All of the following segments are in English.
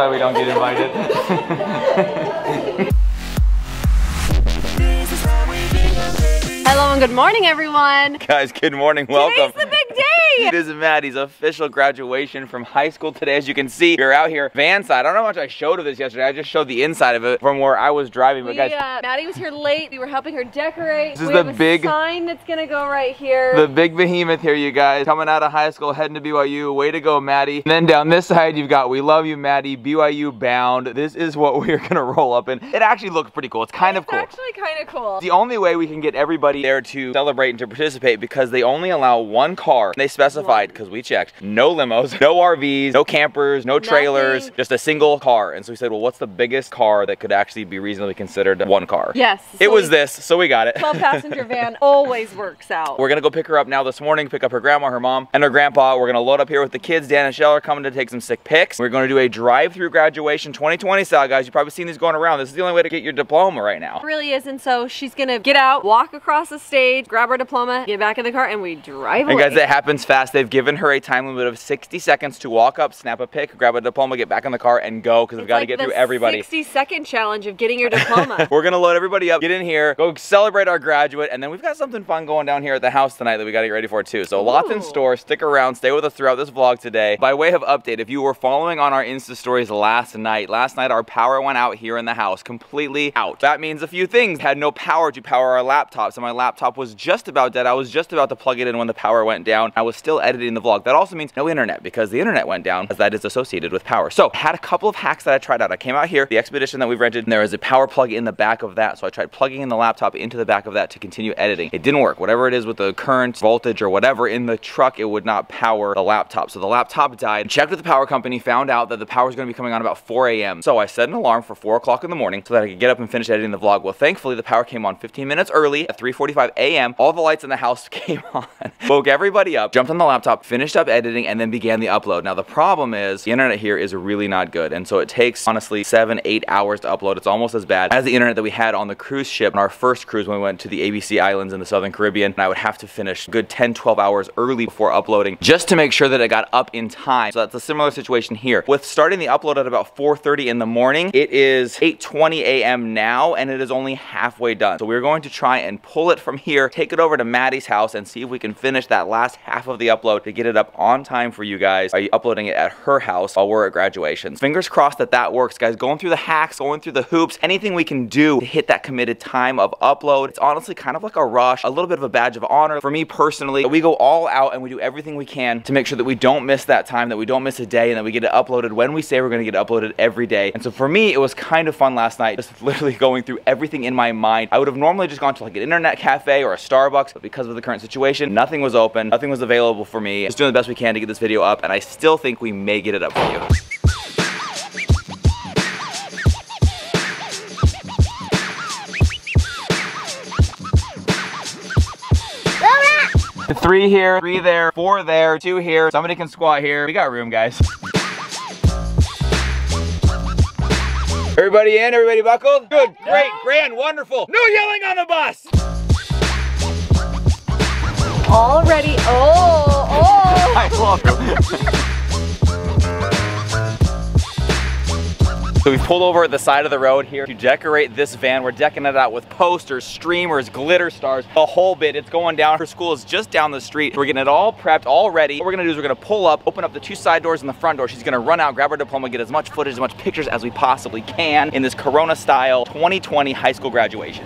why we don't get invited. Hello and good morning, everyone. Guys, good morning. Welcome. Today's the big day. It is Maddie's official graduation from high school today. As you can see, we're out here van side. I don't know how much I showed of this yesterday. I just showed the inside of it from where I was driving. But guys, Maddie was here late. We were helping her decorate. This is the big sign that's gonna go right here. The big behemoth here, you guys. Coming out of high school, heading to BYU. Way to go, Maddie. And then down this side, you've got "We love you, Maddie." BYU bound. This is what we're gonna roll up in. It actually looks pretty cool. It's kind of cool. It's actually kind of cool. The only way we can get everybody there to celebrate and to participate, because they only allow one car. They specified, because we checked, no limos, no RVs, no campers, no trailers, just a single car. And so we said, well, what's the biggest car that could actually be reasonably considered one car? Yes. So it was this, so we got it. 12-passenger van always works out. We're gonna go pick her up now this morning, pick up her grandma, her mom, and her grandpa. We're gonna load up here with the kids. Dan and Michelle are coming to take some sick pics. We're gonna do a drive-through graduation 2020 style, guys. You've probably seen these going around. This is the only way to get your diploma right now. It really is, and so she's gonna get out, walk across the stage, grab her diploma, get back in the car, and we drive away. And guys, it happens fast. They've given her a time limit of 60 seconds to walk up, snap a pic, grab a diploma, get back in the car, and go, because we've got to get through everybody. 60-second challenge of getting your diploma. We're gonna load everybody up, get in here, go celebrate our graduate, and then we've got something fun going down here at the house tonight that we got to get ready for too. So lots in store. Stick around, stay with us throughout this vlog today. By way of update, if you were following on our Insta stories last night our power went out here in the house, completely out. That means a few things. Had no power to power our laptops, and my laptop was just about dead. I was just about to plug it in when the power went down. I was still editing the vlog. That also means no internet, because the internet went down, as that is associated with power. So I had a couple of hacks that I tried out. I came out here, the Expedition that we've rented, and there is a power plug in the back of that. So I tried plugging in the laptop into the back of that to continue editing. It didn't work. Whatever it is with the current voltage or whatever in the truck, it would not power the laptop. So the laptop died. Checked with the power company, found out that the power is going to be coming on about 4 a.m. So I set an alarm for 4 o'clock in the morning so that I could get up and finish editing the vlog. Well, thankfully the power came on 15 minutes early at 3:45 a.m. All the lights in the house came on. Woke everybody up, jumped on the laptop, finished up editing, and then began the upload. Now the problem is the internet here is really not good, and so it takes honestly 7-8 hours to upload. It's almost as bad as the internet that we had on the cruise ship, on our first cruise when we went to the ABC Islands in the Southern Caribbean. And I would have to finish a good 10-12 hours early before uploading just to make sure that it got up in time. So that's a similar situation here. With starting the upload at about 4:30 in the morning, it is 8:20 a.m. now, and it is only halfway done. So we're going to try and pull it from here, take it over to Maddie's house, and see if we can finish that last half of the upload to get it up on time for you guys. Are you uploading it at her house while we're at graduation? Fingers crossed that that works, guys. Going through the hacks, going through the hoops, anything we can do to hit that committed time of upload. It's honestly kind of like a rush, a little bit of a badge of honor for me personally. We go all out and we do everything we can to make sure that we don't miss that time, that we don't miss a day, and that we get it uploaded when we say we're gonna get it uploaded every day. And so for me, it was kind of fun last night, just literally going through everything in my mind. I would have normally just gone to like an internet cafe or a Starbucks, but because of the current situation, nothing was open, nothing was available for me. Just doing the best we can to get this video up, and I still think we may get it up for you. Three here, three there, four there, two here. Somebody can squat here. We got room, guys. Everybody in, everybody buckled? Good, great, grand, wonderful. No yelling on the bus! Already, oh! I love it. So we've pulled over at the side of the road here to decorate this van. We're decking it out with posters, streamers, glitter stars, the whole bit. It's going down. Her school is just down the street. We're getting it all prepped, all ready. What we're gonna do is we're gonna pull up, open up the two side doors and the front door. She's gonna run out, grab her diploma, get as much footage, as much pictures as we possibly can in this Corona style 2020 high school graduation.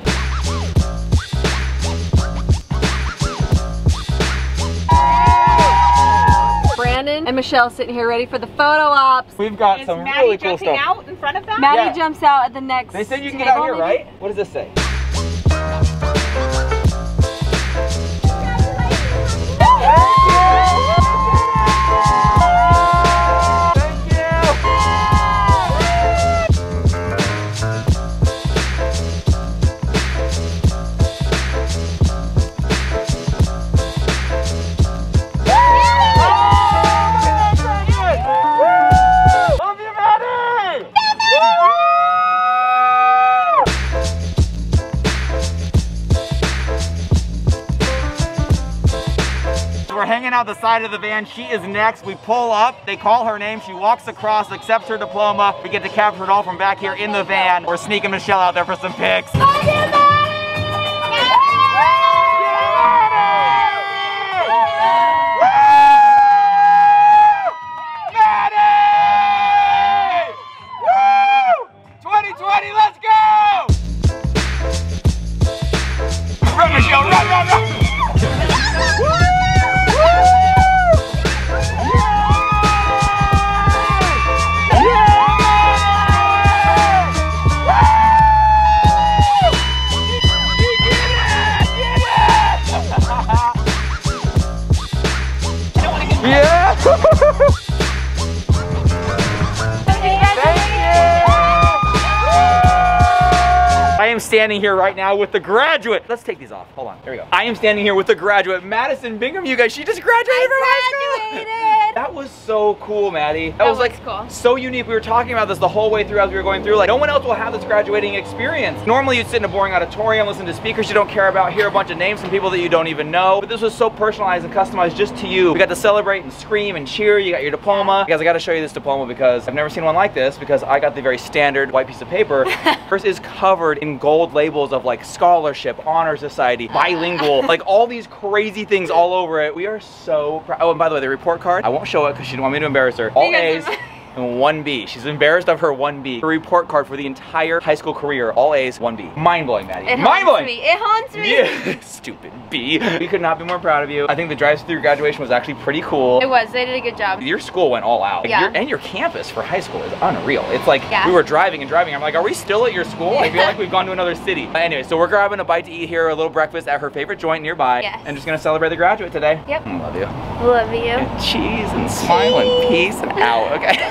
And Michelle sitting here ready for the photo ops. We've got is some Maddie really cool stuff. Out in front of them? Maddie jumps out at the next. They said you can get out here, maybe? Right? What does this say? out the side of the van. She is next. We pull up. They call her name. She walks across, accepts her diploma. We get to capture it all from back here in the van. We're sneaking Michelle out there for some pics. I am standing here right now with the graduate. Let's take these off. Hold on. There we go. I am standing here with the graduate, Madison Bingham. You guys, she just graduated from high school. That was so cool, Maddie. That was like cool. So unique. We were talking about this the whole way through as we were going through. Like, no one else will have this graduating experience. Normally, you'd sit in a boring auditorium, listen to speakers you don't care about, hear a bunch of names from people that you don't even know. But this was so personalized and customized just to you. We got to celebrate and scream and cheer. You got your diploma. Guys, I got to show you this diploma because I've never seen one like this, because I got the very standard white piece of paper. Hers is covered in gold labels of like scholarship, honor society, bilingual, like all these crazy things all over it. We are so proud. Oh, and by the way, the report card, I won't show it because she didn't want me to embarrass her. All A's and 1B. She's embarrassed of her 1B. Her report card for the entire high school career, all A's, 1B. Mind-blowing, Maddie. It haunts me. Yeah. Stupid B. We could not be more proud of you. I think the drive-through graduation was actually pretty cool. It was. They did a good job. Your school went all out. Like, yeah. And your campus for high school is unreal. It's like, yeah, we were driving and driving. I'm like, are we still at your school? Yeah. I feel like we've gone to another city. But anyway, so we're grabbing a bite to eat here, a little breakfast at her favorite joint nearby. Yes. And just gonna celebrate the graduate today. Yep. Love you. Love you. And cheese and smile and peace and out. Okay.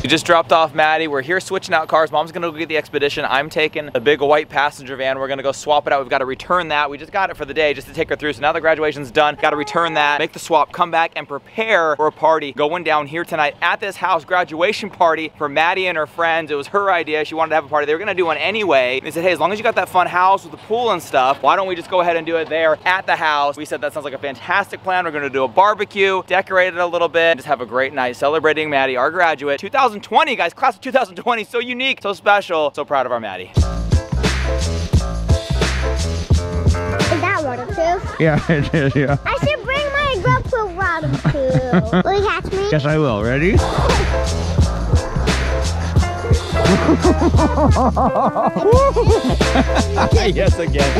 We just dropped off Maddie. We're here switching out cars. Mom's gonna go get the Expedition. I'm taking a big white passenger van. We're gonna go swap it out. We've got to return that. We just got it for the day just to take her through. So now the graduation's done. Got to return that, make the swap, come back and prepare for a party going down here tonight at this house. Graduation party for Maddie and her friends. It was her idea. She wanted to have a party. They were gonna do one anyway. And they said, hey, as long as you got that fun house with the pool and stuff, why don't we just go ahead and do it there at the house? We said, that sounds like a fantastic plan. We're gonna do a barbecue, decorate it a little bit, and just have a great night celebrating Maddie, our graduate. 2020, guys, class of 2020, so unique, so special, so proud of our Maddie. Is that waterproof? Yeah, it is, yeah. I should bring my GoPro waterproof. Will you catch me? Yes, I will. Ready? Yes, again.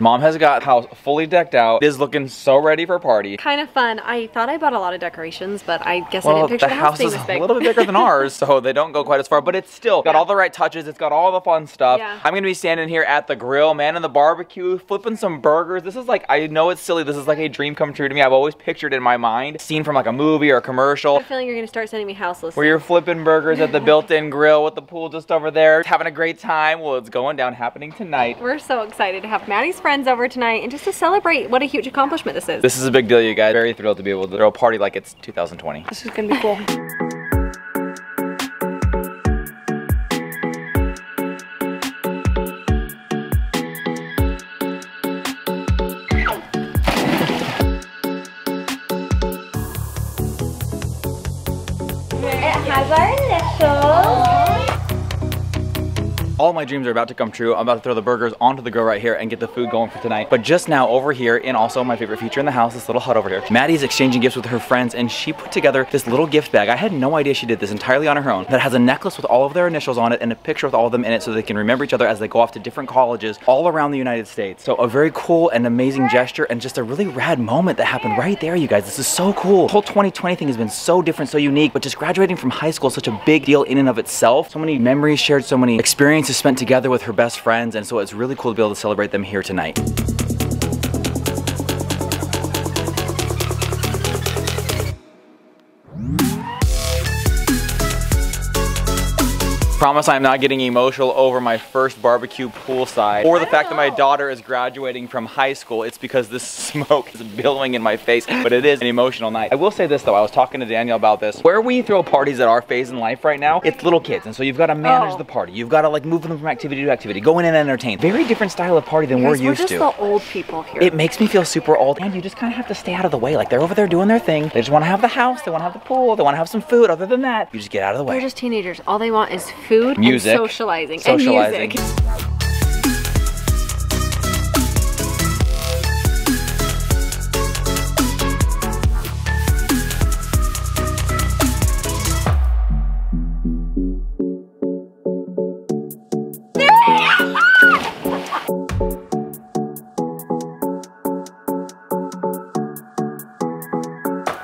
Mom has got house fully decked out. It is looking so ready for a party. Kind of fun. I thought I bought a lot of decorations, but I guess I didn't picture the house being this big. The house is a little bit bigger than ours, so they don't go quite as far, but it's still got all the right touches. It's got all the fun stuff. Yeah. I'm gonna be standing here at the grill, man in the barbecue, flipping some burgers. This is like, I know it's silly, this is like a dream come true to me. I've always pictured in my mind, seen from like a movie or a commercial. I have a feeling you're gonna start sending me house lists. Where you're flipping burgers at the built-in grill with the pool just over there, having a great time. Well, it's going down, happening tonight. We're so excited to have Maddie's friends over tonight and just to celebrate what a huge accomplishment this is. This is a big deal, you guys. Very thrilled to be able to throw a party like it's 2020. This is gonna be cool. It has our initials. All my dreams are about to come true. I'm about to throw the burgers onto the grill right here and get the food going for tonight. But just now over here, and also my favorite feature in the house, this little hut over here, Maddie's exchanging gifts with her friends, and she put together this little gift bag. I had no idea she did this entirely on her own, that has a necklace with all of their initials on it and a picture with all of them in it so they can remember each other as they go off to different colleges all around the United States. So a very cool and amazing gesture and just a really rad moment that happened right there, you guys. This is so cool. The whole 2020 thing has been so different, so unique, but just graduating from high school is such a big deal in and of itself. So many memories shared, so many experiences spent together with her best friends, and so it's really cool to be able to celebrate them here tonight. Promise I'm not getting emotional over my first barbecue poolside or the fact that my daughter is graduating from high school. It's because this smoke is billowing in my face, but it is an emotional night. I will say this though, I was talking to Danielle about this. Where we throw parties at our phase in life right now, it's little kids, and so you've got to manage the party. You've got to like move them from activity to activity, go in and entertain. Very different style of party than we're used to. We're just the old people here. It makes me feel super old, and you just kind of have to stay out of the way. Like they're over there doing their thing. They just want to have the house, they want to have the pool, they want to have some food. Other than that, you just get out of the way. They're just teenagers. All they want is food, music, and socializing. And music.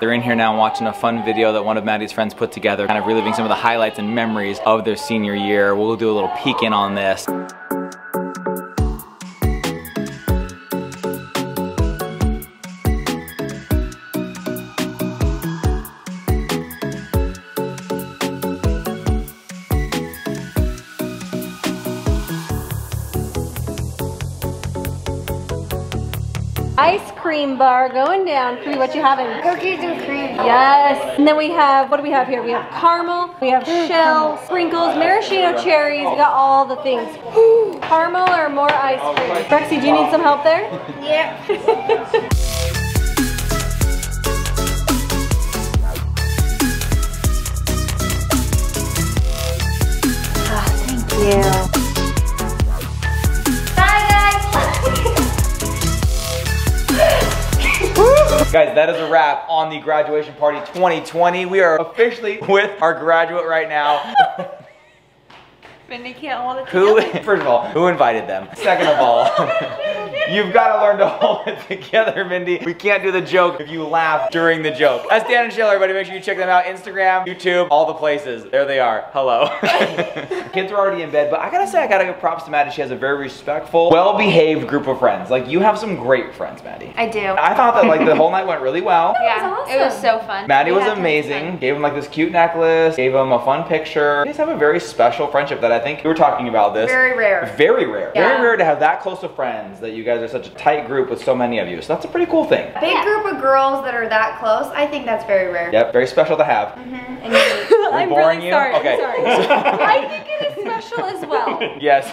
They're in here now watching a fun video that one of Maddie's friends put together, kind of reliving some of the highlights and memories of their senior year. We'll do a little peek in on this. Ice cream bar going down. Free, what you having? Cookies and cream. Yes. And then we have, what do we have here? We have caramel, we have shell, sprinkles, maraschino cherries. We got all the things. Caramel or more ice cream. Rexy, do you need some help there? Yeah. Thank you. Guys, that is a wrap on the graduation party 2020. We are officially with our graduate right now. First of all, who invited them? Second of all, you've got to learn to hold it together, Mindy. We can't do the joke if you laugh during the joke. That's Dan and Michelle, everybody. Make sure you check them out. Instagram, YouTube, all the places. There they are. Hello. Kids are already in bed, but I gotta say, I gotta give props to Maddie. She has a very respectful, well-behaved group of friends. Like, you have some great friends, Maddie. I do. I thought that like the whole night went really well. Yeah, it was so fun. Maddie was amazing. Gave him like this cute necklace. Gave him a fun picture. You guys have a very special friendship that I think we were talking about this. Very rare. Very rare. Yeah. Very rare to have that close of friends, that you guys are such a tight group with so many of you. So that's a pretty cool thing. Big group of girls that are that close, I think that's very rare. Yep, very special to have. Mm-hmm. I'm really sorry. Okay. I'm sorry. I think it is special as well. Yes.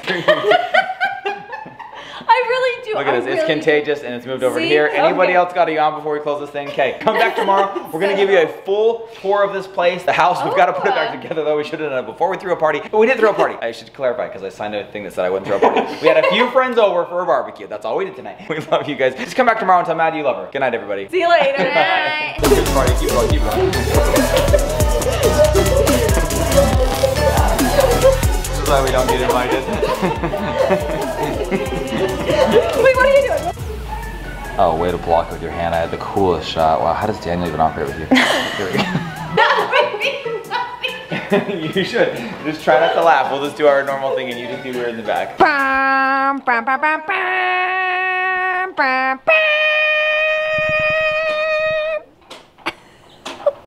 I really do. Look at this. It's contagious and it's moved over here. Anybody else got a yawn before we close this thing? Okay, come back tomorrow. We're going to give you a full tour of this place. The house, we've got to put it back together though. We should have done it before we threw a party. But we did throw a party. I should clarify because I signed a thing that said I wouldn't throw a party. We had a few friends over for a barbecue. That's all we did tonight. We love you guys. Just come back tomorrow and tell Maddie you love her. Good night, everybody. See you later. Good night. Let's do party. Keep going, keep going. This is why we don't get invited. Wait, what are you doing? Oh, way to block with your hand. I had the coolest shot. Wow, how does Daniel even operate with you? Here we go. That would mean nothing. You should. Just try not to laugh. We'll just do our normal thing and you just do weird in the back.